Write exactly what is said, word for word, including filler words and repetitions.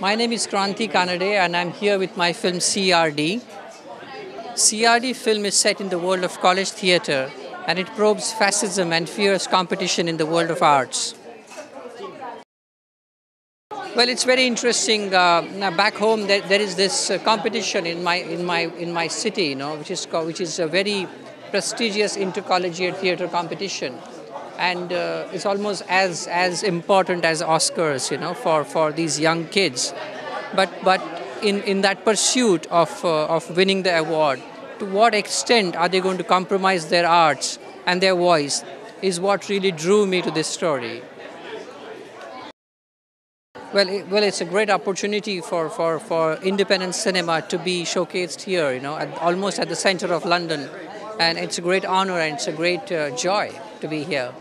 My name is Kranti Kanade and I'm here with my film C R D. C R D film is set in the world of college theatre and it probes fascism and fierce competition in the world of arts. Well, it's very interesting. Uh, now back home, there, there is this uh, competition in my in my in my city, you know, which is which is a very prestigious intercollegiate theatre competition, and uh, it's almost as as important as Oscars, you know, for for these young kids. But but in in that pursuit of uh, of winning the award, to what extent are they going to compromise their arts and their voice? Is what really drew me to this story. Well, it, well, it's a great opportunity for, for, for independent cinema to be showcased here, you know, at, almost at the center of London. And it's a great honor and it's a great uh, joy to be here.